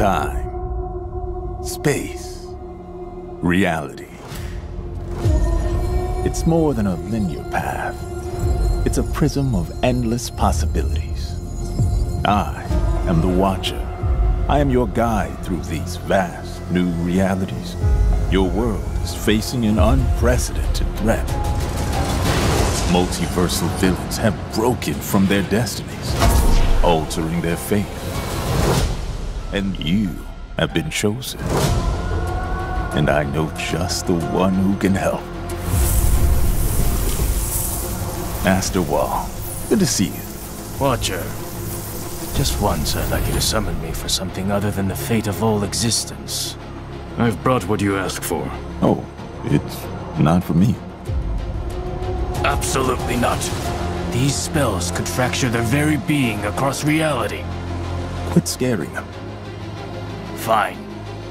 Time, space, reality. It's more than a linear path. It's a prism of endless possibilities. I am the Watcher. I am your guide through these vast new realities. Your world is facing an unprecedented threat. Multiversal villains have broken from their destinies, altering their fate. And you have been chosen. And I know just the one who can help. Master Wong, good to see you. Watcher, just once I'd like you to summon me for something other than the fate of all existence. I've brought what you asked for. Oh, it's not for me. Absolutely not. These spells could fracture their very being across reality. Quit scaring them. Fine.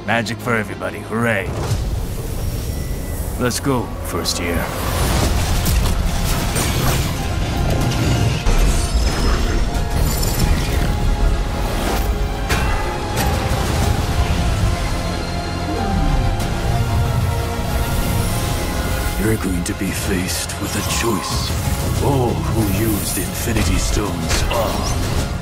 Magic for everybody, hooray. Let's go, first year. You're going to be faced with a choice. All who use the Infinity Stones are